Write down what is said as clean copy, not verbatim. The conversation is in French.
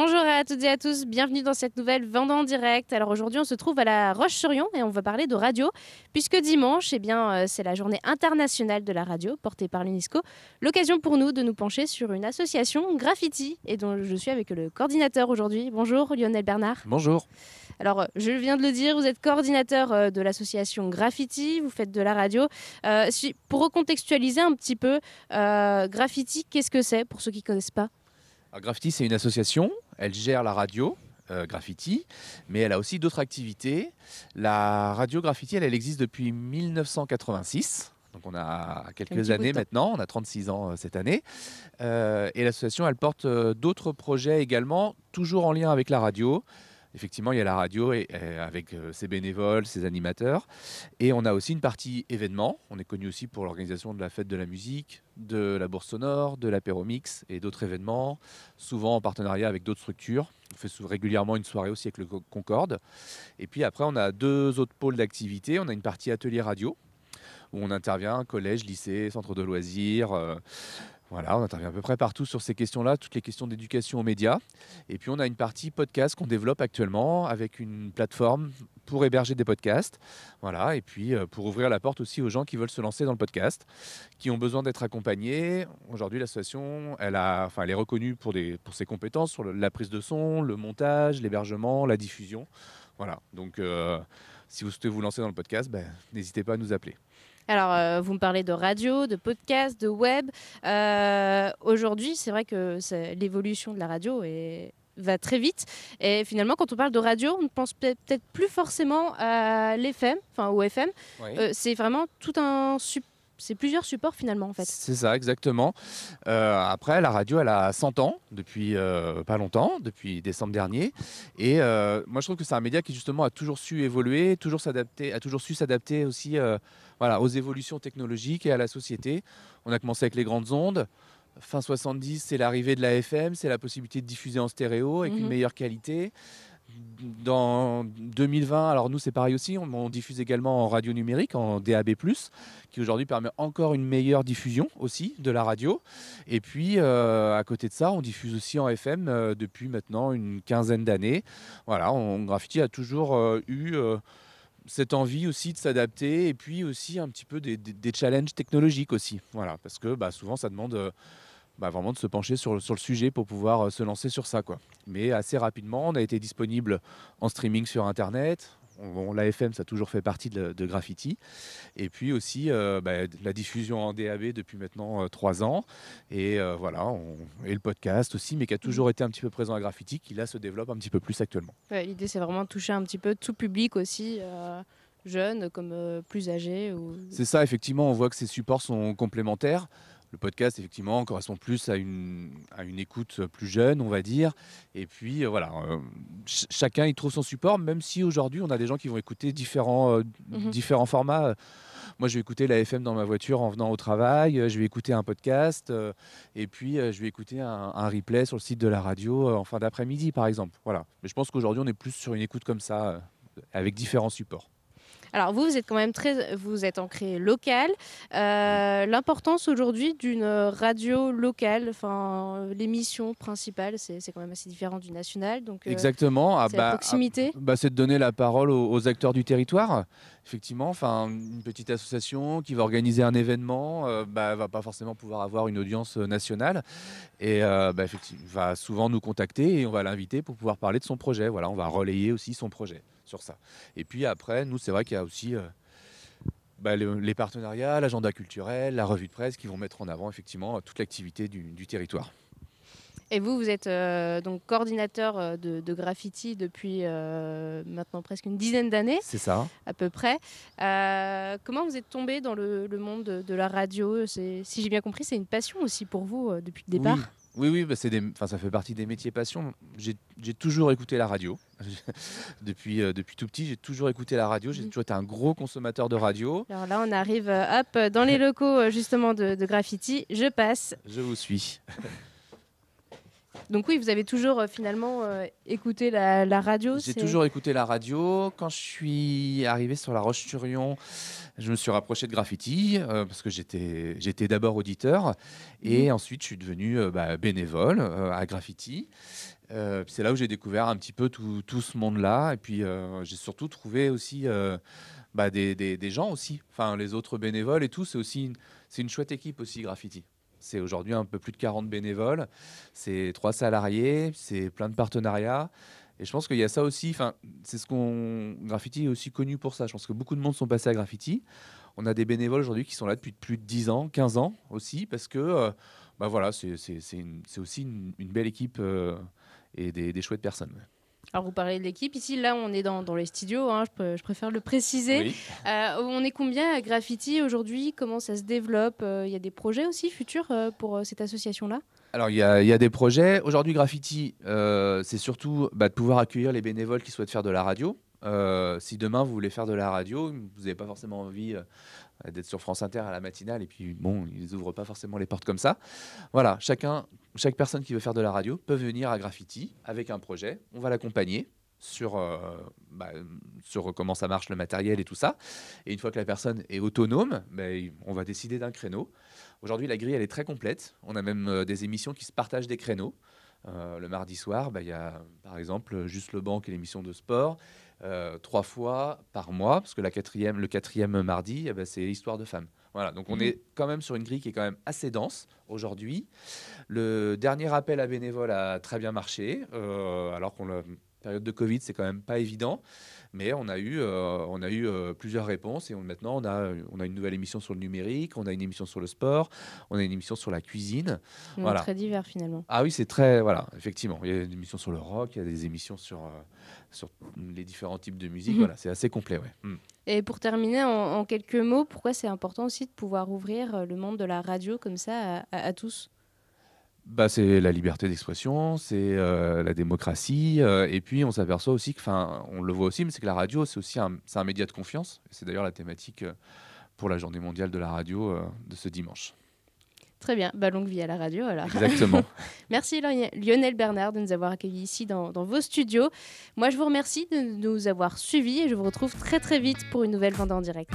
Bonjour à toutes et à tous, bienvenue dans cette nouvelle Vende en direct. Alors aujourd'hui on se trouve à la Roche-sur-Yon et on va parler de radio puisque dimanche c'est la journée internationale de la radio portée par l'UNESCO. L'occasion pour nous de nous pencher sur une association Graffiti et dont je suis avec le coordinateur aujourd'hui. Bonjour Lionel Bernard. Bonjour. Alors je viens de le dire, vous êtes coordinateur de l'association Graffiti, vous faites de la radio. Pour recontextualiser un petit peu, Graffiti, qu'est-ce que c'est pour ceux qui ne connaissent pas? Alors, Graffiti, c'est une association, elle gère la radio Graffiti, mais elle a aussi d'autres activités. La radio Graffiti, elle existe depuis 1986, donc on a quelques années maintenant, on a 36 ans cette année. Et l'association, elle porte d'autres projets également, toujours en lien avec la radio. Effectivement, il y a la radio et avec ses bénévoles, ses animateurs. Et on a aussi une partie événements. On est connu aussi pour l'organisation de la fête de la musique, de la bourse sonore, de l'apéro mix et d'autres événements, souvent en partenariat avec d'autres structures. On fait régulièrement une soirée aussi avec le Concorde. Et puis après, on a deux autres pôles d'activité. On a une partie atelier radio, où on intervient collège, lycée, centre de loisirs. Voilà, on intervient à peu près partout sur ces questions-là, toutes les questions d'éducation aux médias. Et puis on a une partie podcast qu'on développe actuellement avec une plateforme pour héberger des podcasts. Voilà, et puis pour ouvrir la porte aussi aux gens qui veulent se lancer dans le podcast, qui ont besoin d'être accompagnés. Aujourd'hui, l'association, elle est reconnue pour ses compétences sur la prise de son, le montage, l'hébergement, la diffusion. Voilà, donc si vous souhaitez vous lancer dans le podcast, n'hésitez pas à nous appeler. Alors, vous me parlez de radio, de podcast, de web. Aujourd'hui, c'est vrai que l'évolution de la radio va très vite. Et finalement, quand on parle de radio, on ne pense peut-être plus forcément à l'FM, enfin au FM. Oui. C'est vraiment c'est plusieurs supports finalement en fait. C'est ça, exactement. Après, la radio, elle a 100 ans, depuis pas longtemps, depuis décembre dernier. Et moi, je trouve que c'est un média qui justement a toujours su évoluer, toujours s'adapter, a toujours su s'adapter aussi aux évolutions technologiques et à la société. On a commencé avec les grandes ondes. Fin 70, c'est l'arrivée de la FM, c'est la possibilité de diffuser en stéréo avec une meilleure qualité. Dans 2020, alors nous c'est pareil aussi, on diffuse également en radio numérique, en DAB+, qui aujourd'hui permet encore une meilleure diffusion aussi de la radio. Et puis à côté de ça, on diffuse aussi en FM depuis maintenant une quinzaine d'années. Voilà, Graffiti a toujours eu cette envie aussi de s'adapter et puis aussi un petit peu des challenges technologiques aussi. Voilà, parce que souvent ça demande... vraiment de se pencher sur le sujet pour pouvoir se lancer sur ça, quoi. Mais assez rapidement, on a été disponible en streaming sur Internet. La FM, ça a toujours fait partie de Graffiti. Et puis aussi la diffusion en DAB depuis maintenant 3 ans. Et et le podcast aussi, mais qui a toujours été un petit peu présent à Graffiti, qui là se développe un petit peu plus actuellement. Ouais, l'idée, c'est vraiment de toucher un petit peu tout public aussi. Jeunes comme plus âgés. C'est ça, effectivement, on voit que ces supports sont complémentaires. Le podcast, effectivement, correspond plus à une écoute plus jeune, on va dire. Et puis, chacun y trouve son support, même si aujourd'hui, on a des gens qui vont écouter différents formats. Moi, je vais écouter la FM dans ma voiture en venant au travail. Je vais écouter un podcast. Et puis, je vais écouter un replay sur le site de la radio en fin d'après-midi, par exemple. Voilà. Mais je pense qu'aujourd'hui, on est plus sur une écoute comme ça, avec différents supports. Alors vous êtes quand même vous êtes ancré local. L'importance aujourd'hui d'une radio locale, l'émission principale, c'est quand même assez différent du national. Donc, exactement. C'est la proximité. C'est de donner la parole aux acteurs du territoire. Effectivement, une petite association qui va organiser un événement va pas forcément pouvoir avoir une audience nationale et va souvent nous contacter et on va l'inviter pour pouvoir parler de son projet. Voilà, on va relayer aussi son projet sur ça. Et puis après, nous, c'est vrai qu'il y a aussi les partenariats, l'agenda culturel, la revue de presse qui vont mettre en avant effectivement toute l'activité du territoire. Et vous êtes donc coordinateur de Graffiti depuis maintenant presque une dizaine d'années. C'est ça. À peu près. Comment vous êtes tombé dans le monde de la radio? Si j'ai bien compris, c'est une passion aussi pour vous depuis le départ. Oui, ça fait partie des métiers passion. J'ai toujours écouté la radio. Depuis tout petit, j'ai toujours écouté la radio. J'ai toujours été un gros consommateur de radio. Alors là, on arrive dans les locaux justement de Graffiti. Je passe. Je vous suis. Donc oui, vous avez toujours finalement écouté la radio. J'ai toujours écouté la radio. Quand je suis arrivé sur la Roche-sur-Yon, je me suis rapproché de Graffiti parce que j'étais d'abord auditeur et ensuite je suis devenu bénévole à Graffiti. C'est là où j'ai découvert un petit peu tout ce monde-là. Et puis, j'ai surtout trouvé aussi des gens aussi. Enfin, les autres bénévoles et tout. C'est aussi une chouette équipe aussi, Graffiti. C'est aujourd'hui un peu plus de 40 bénévoles. C'est 3 salariés. C'est plein de partenariats. Et je pense qu'il y a ça aussi. Enfin, c'est ce qu'on... Graffiti est aussi connu pour ça. Je pense que beaucoup de monde sont passés à Graffiti. On a des bénévoles aujourd'hui qui sont là depuis plus de 10 ans, 15 ans aussi, parce que voilà, c'est aussi une belle équipe et des chouettes personnes. Ouais. Alors vous parlez de l'équipe, ici là on est dans les studios, hein, je préfère le préciser. Oui. On est combien à Graffiti aujourd'hui? Comment ça se développe? Il y a des projets aussi futurs pour cette association-là? Alors il y a des projets. Aujourd'hui Graffiti, c'est surtout de pouvoir accueillir les bénévoles qui souhaitent faire de la radio. Si demain vous voulez faire de la radio, vous n'avez pas forcément envie d'être sur France Inter à la matinale, et puis bon, ils n'ouvrent pas forcément les portes comme ça. Voilà, chaque personne qui veut faire de la radio peut venir à Graffiti avec un projet. On va l'accompagner sur comment ça marche, le matériel et tout ça. Et une fois que la personne est autonome, on va décider d'un créneau. Aujourd'hui, la grille, elle est très complète. On a même des émissions qui se partagent des créneaux. Le mardi soir, y a par exemple Juste le banc et l'émission de sport. 3 fois par mois, parce que le quatrième mardi, c'est Histoire de femmes. Voilà, donc on est quand même sur une grille qui est quand même assez dense aujourd'hui. Le dernier appel à bénévoles a très bien marché, alors qu'on l'a... Période de Covid, c'est quand même pas évident, mais on a eu plusieurs réponses, et maintenant on a une nouvelle émission sur le numérique, on a une émission sur le sport, on a une émission sur la cuisine. Donc voilà. Très divers finalement. Ah oui, c'est très, voilà, effectivement. Il y a des émissions sur le rock, il y a des émissions sur les différents types de musique. Voilà, c'est assez complet, ouais. Et pour terminer, en quelques mots, pourquoi c'est important aussi de pouvoir ouvrir le monde de la radio comme ça à tous? C'est la liberté d'expression, c'est la démocratie, et puis on s'aperçoit aussi que, on le voit aussi, mais c'est que la radio, c'est aussi un média de confiance. C'est d'ailleurs la thématique pour la Journée mondiale de la radio de ce dimanche. Très bien, longue vie à la radio alors. Exactement. Merci Lionel Bernard de nous avoir accueillis ici dans vos studios. Moi je vous remercie de nous avoir suivis et je vous retrouve très vite pour une nouvelle Vendée en direct.